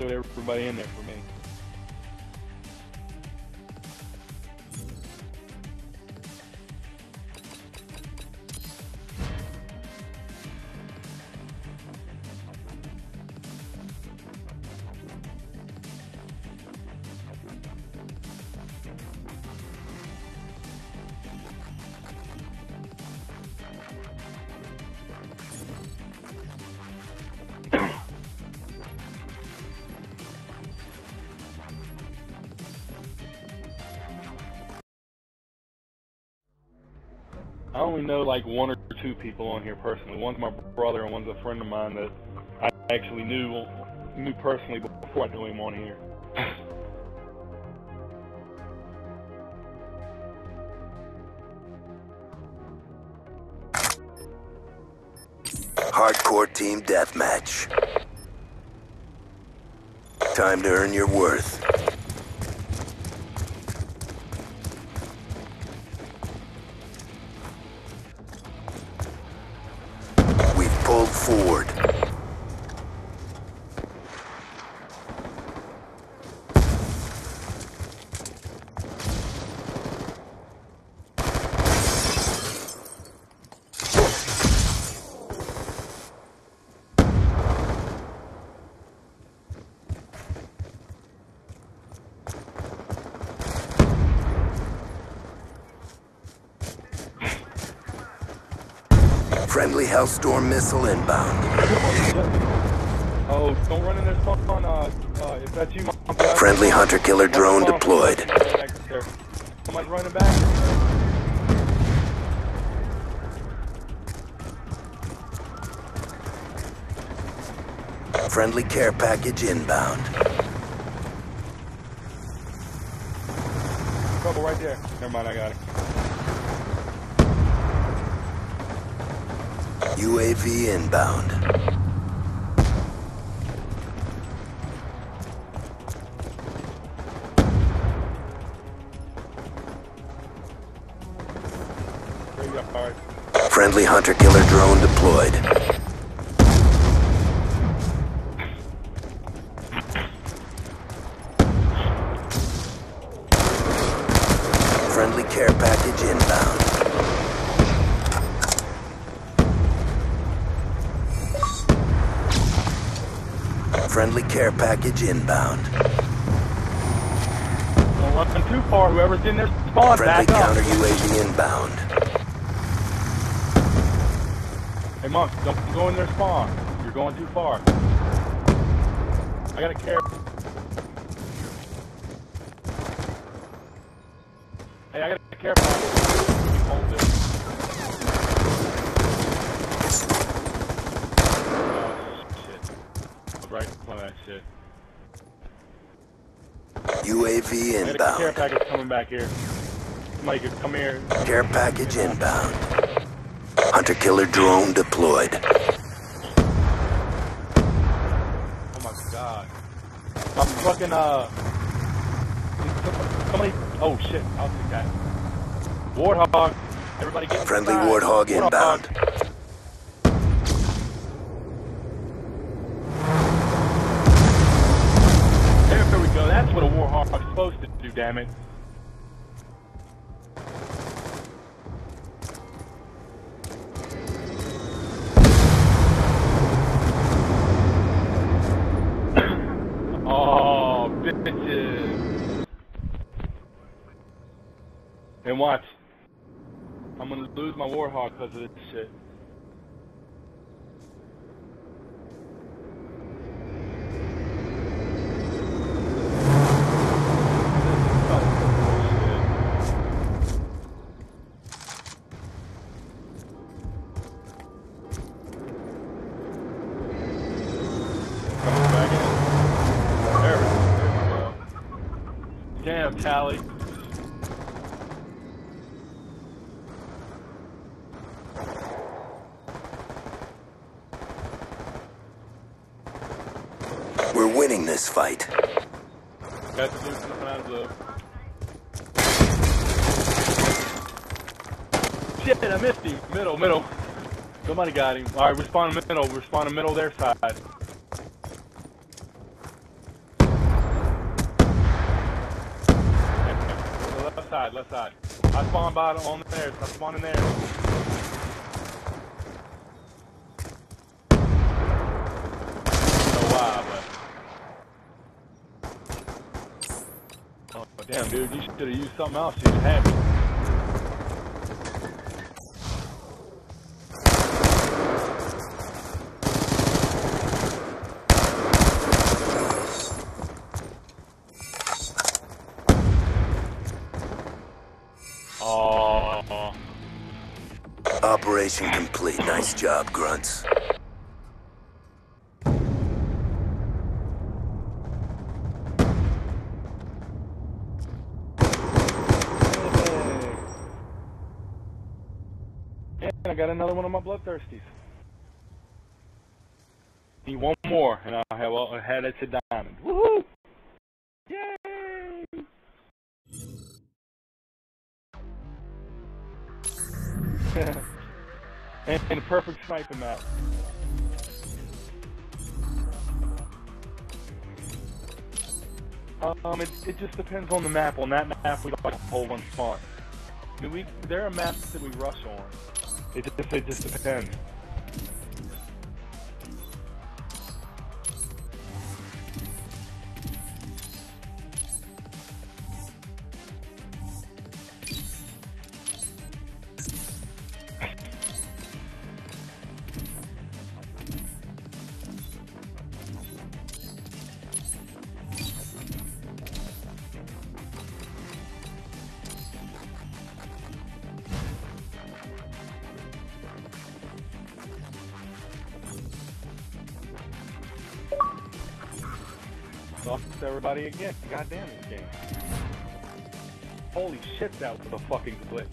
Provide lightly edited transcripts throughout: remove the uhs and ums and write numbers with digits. throw everybody in there for me. I only know like one or two people on here personally. One's my brother and one's a friend of mine that I actually knew personally before I knew him on here. Hardcore team deathmatch. Time to earn your worth. Forward. Friendly Hellstorm missile inbound. Oh, don't run in there. If that's you, Mom, friendly hunter-killer drone deployed. Somebody's running back. Friendly care package inbound. Trouble right there. Never mind, I got it. UAV inbound. Friendly hunter-killer drone deployed. Friendly care package inbound. Friendly care package inbound. Don't let them too far. Whoever's in their spawn, friendly back up. Friendly counter UAV inbound. Hey, Monk, don't go in their spawn. You're going too far. I gotta care. Hey, I gotta care. Hold this. Right in front of that shit. UAV inbound. Care package coming back here. Mike, come here. Care package inbound. Hunter killer drone deployed. Oh my god. I'm fucking somebody. Oh shit. I'll take that. Warthog. Everybody get friendly inside. Warthog inbound. Warthog. That's what a Warhawk is supposed to do, damn it. Oh, bitches. And watch. I'm gonna lose my Warhawk because of this shit. Damn, Tally. We're winning this fight. Got to do something out of the... Shit, I missed him. Middle. Somebody got him. Alright, we're spawning middle. We're spawning middle their side. side, left side. I spawned by on there, so I spawned in there. I don't know why, but... Oh, damn, dude, you should've used something else, you had me. Operation complete. Nice job, grunts. And I got another one of my bloodthirsties. Need one more, and I had it to diamond. Woohoo! Yay! And a perfect sniper map. It just depends on the map. On that map, we like a whole one spawn. There are maps that we rush on. It just depends. Everybody again. Goddamn this game. Holy shit, that was a fucking glitch.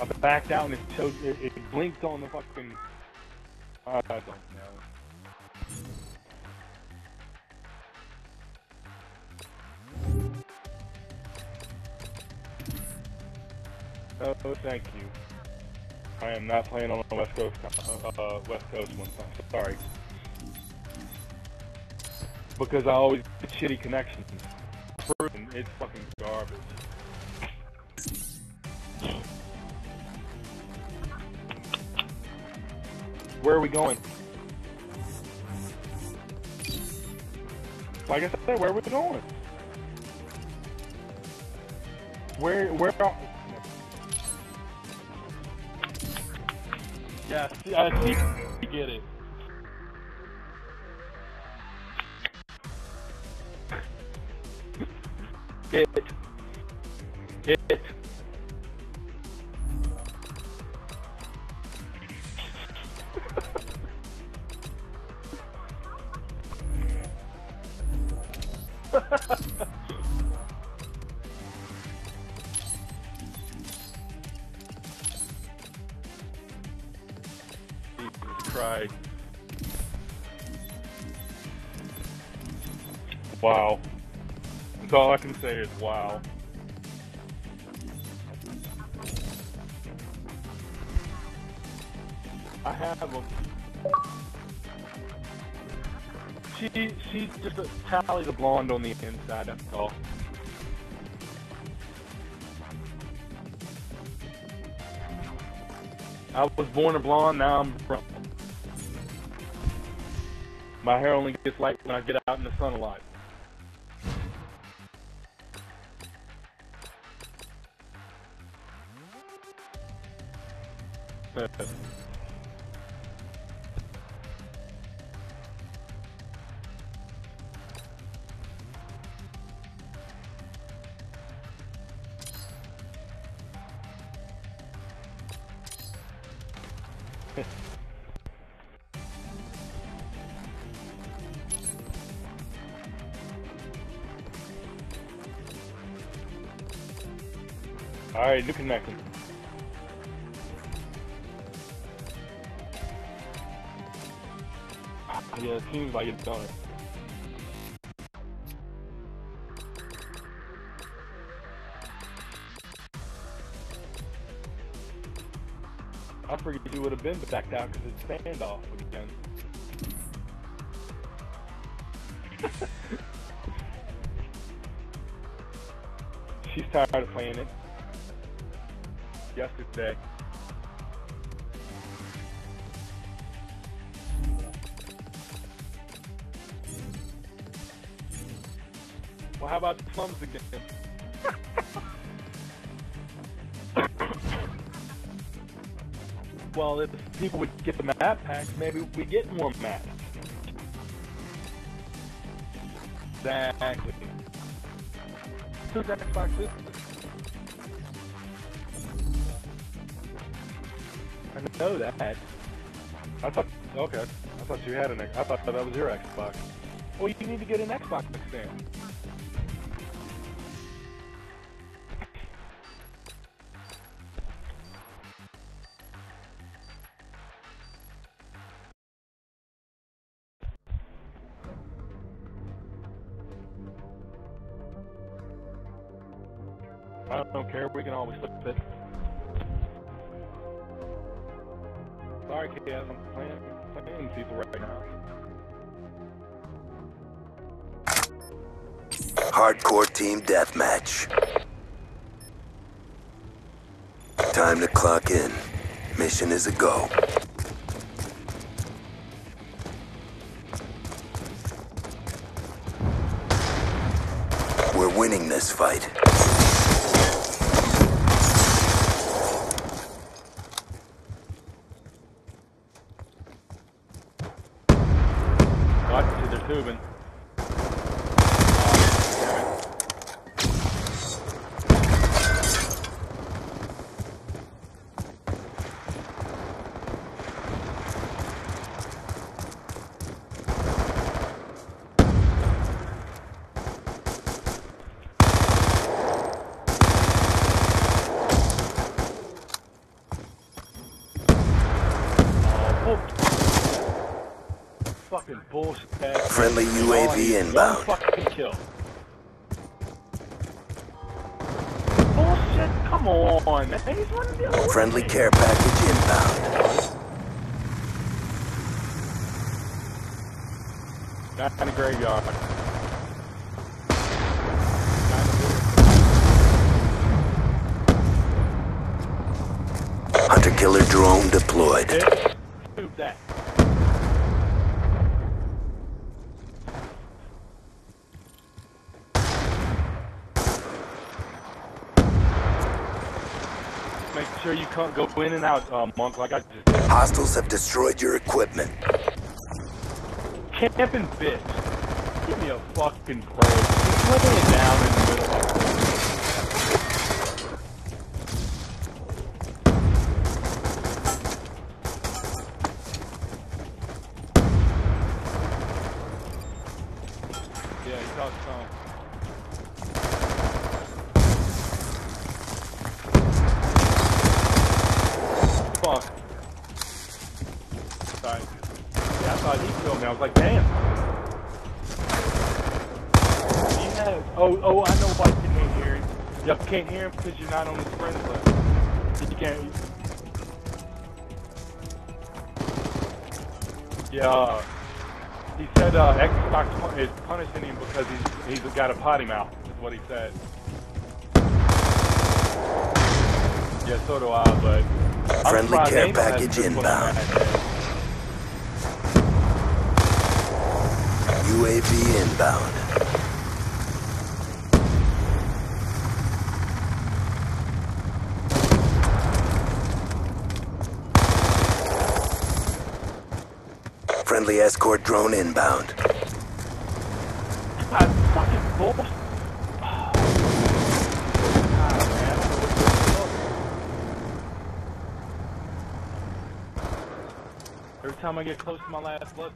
I backed out and it blinked on the fucking... I don't know. Oh, thank you. I am not playing on the West Coast one time. Sorry. Because I always get shitty connections. It's fucking garbage. Where are we going? Like I said, where are we going? Where are... Yeah, see, I get it. It. Jesus Christ. Wow. That's all I can say is wow. I have them. She's just a Tally's a blonde on the inside, that's all. I was born a blonde, now I'm brown. My hair only gets light when I get out in the sun a lot. Alright, new connection. Yeah, it seems like it's done. I figured you would have been backed out because it's standoff again. She's tired of playing it. yesterday. Well, how about Slums again? Well, if people would get the map packs, maybe we get more maps. Exactly. Who's that Xbox360? I know that. I thought, okay, I thought you had an Xbox. I thought that was your Xbox. Well, you need to get an Xbox stand. I don't care, we can always flip it. Sorry, Kaz, I'm playing people right now. Hardcore team deathmatch. Time to clock in. Mission is a go. We're winning this fight. Moving. Bullshit. Friendly UAV inbound. Fucking kill. Bullshit, come on, man. He's running the other way. Friendly care package inbound. Not in the graveyard. Hunter killer drone deployed. Shoot that. Make sure you can't go in and out, Monk, like I just did. Hostiles have destroyed your equipment. Camping bitch. Give me a fucking break. He's living it down in the middle. Yeah, he talks calm. Fuck. Sorry. Yeah, I thought he killed me. I was like, damn. Yes. Oh, I know why you can't hear him. You can't hear him because you're not on his friends list. You can't. Yeah. He said Xbox is punishing him because he's got a potty mouth, is what he said. Yeah, so do I, but... Friendly care package inbound. UAV inbound. Friendly escort drone inbound. I'm fucking bullshit. Every time I get close to my last luster.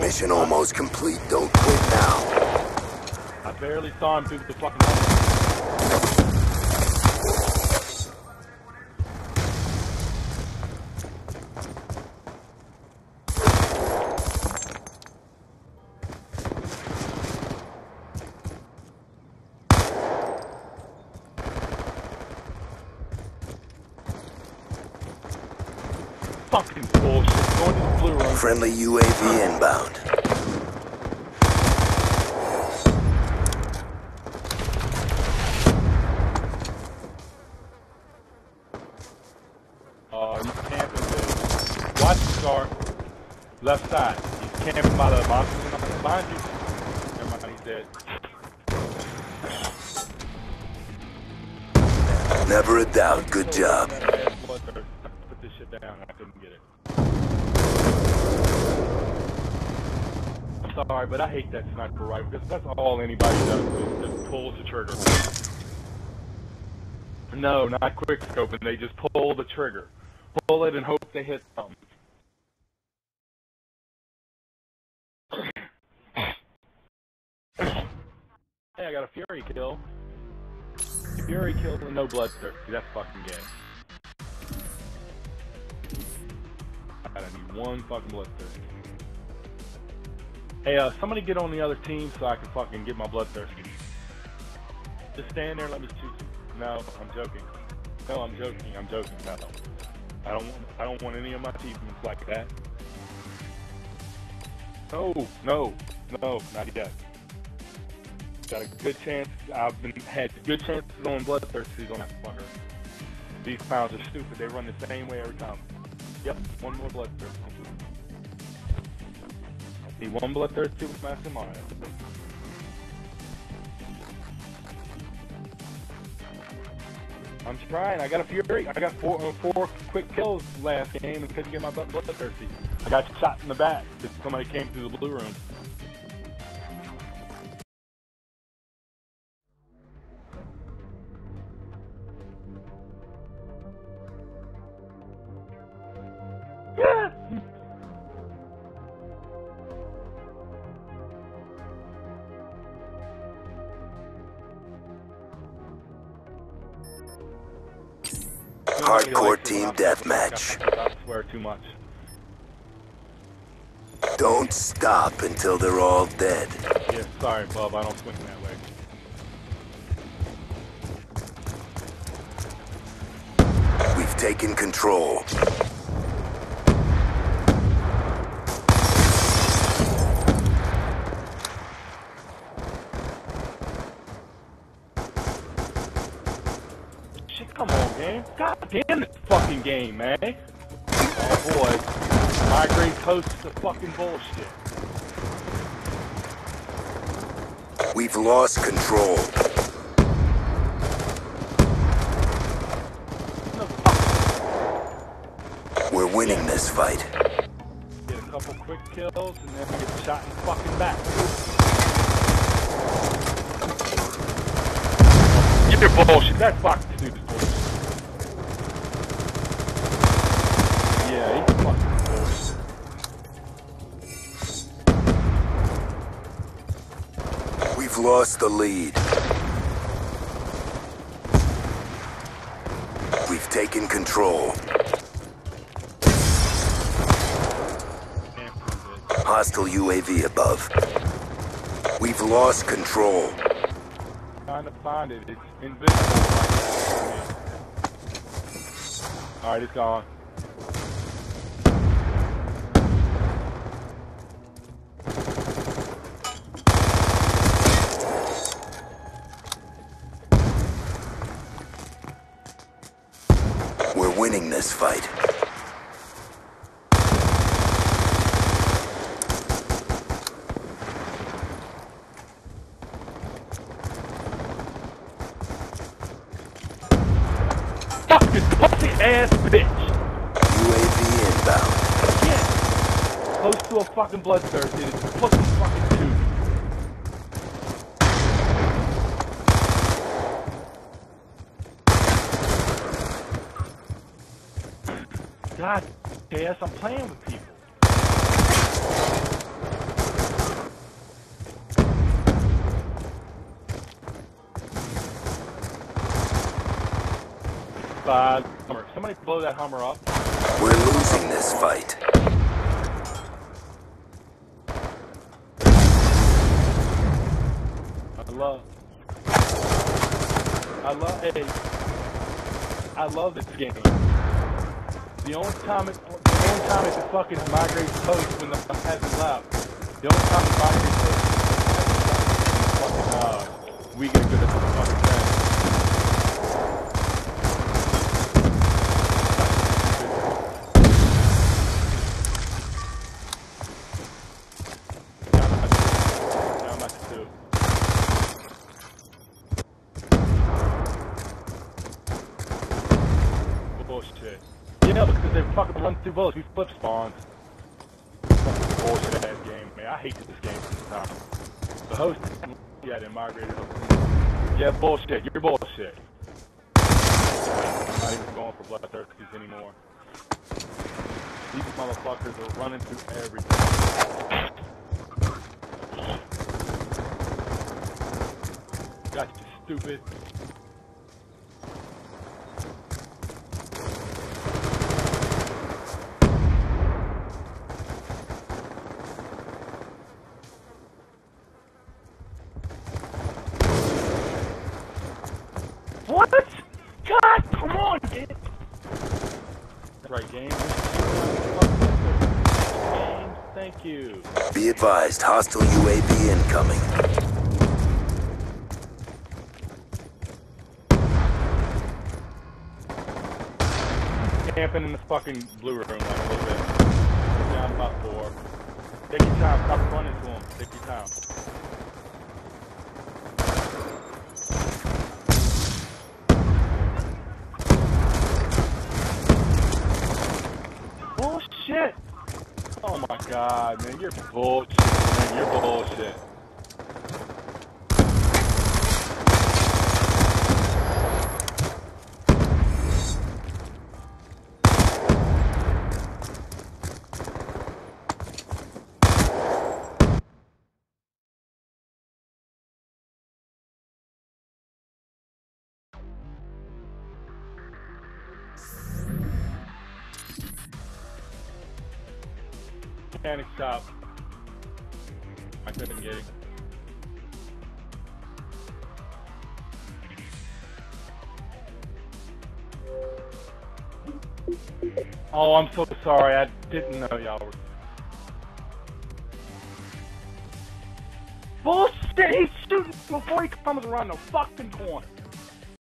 Mission almost complete, don't quit now. I barely saw him through the fucking hole. fucking bullshit. Going to the blue room. Friendly UAV inbound. He's camping. Dude. Watch the star. Left side. He's camping by the box. I'm gonna find you. Never mind, he's dead. Never a doubt. Good job. Put this shit down. I couldn't get it. I'm sorry, but I hate that sniper rifle because that's all anybody does is just pulls the trigger. No, not quick scoping. They just pull the trigger, pull it, and hope they hit something. Hey, I got a Fury kill. Fury killed with no bloodthirsty. That's fucking gay. I don't need one fucking bloodthirsty. Hey, somebody get on the other team so I can fucking get my bloodthirsty. Just stand there and let me shoot you. No, I'm joking. No, I'm joking. I'm joking. No, I don't want any of my achievements like that. No, not yet. Got a good chance. I've had good chances on bloodthirsties on that fucker. These pounds are stupid. They run the same way every time. Yep, one more bloodthirsty. I see one bloodthirsty with Master Mario. I'm trying. I got a Fury. I got four quick kills last game and couldn't get my bloodthirsty. I got shot in the back because somebody came through the blue room. Hardcore team deathmatch. I swear too much. Don't stop until they're all dead. Yeah, sorry, Bob. I don't swing that way. We've taken control. God damn this fucking game, man. Oh boy. My great coast is fucking bullshit. We've lost control. No, fuck. We're winning this fight. Get a couple quick kills and then we get shot in the fucking back. Get your bullshit. That's fucking stupid. We've lost the lead. We've taken control. Hostile UAV above. We've lost control. Trying to find it. It's invisible. Alright, it's gone. Winning this fight. Fuck this pussy ass bitch. UAV inbound. Yeah. Close to a fucking bloodthirsty. It's pussy fucking tube. God, yes, I'm playing with people. Hummer. Somebody blow that Hummer up. We're losing this fight. I love this game. The only time it fucking migrates post when the hasn't left. The only time it migrates post when the fucking we get good at the fucking bullets, we flip spawns. Fucking bullshit ass game, man. I hated this game from the time. The host, yeah, they migrated up. Yeah, bullshit. You're bullshit. I'm not even going for bloodthirsties anymore. These motherfuckers are running through everything. Got you, stupid. Be advised, hostile UAV incoming. Camping in the fucking blue room like a little bit. Down about 4. Take your time, stop running to him. Take your time. Bullshit! Oh my god, man, you're bullshit, man, you're bullshit. Panic stop. I couldn't get it. Oh, I'm so sorry. I didn't know y'all were. Bullshit! He's shooting before he comes around the fucking corner.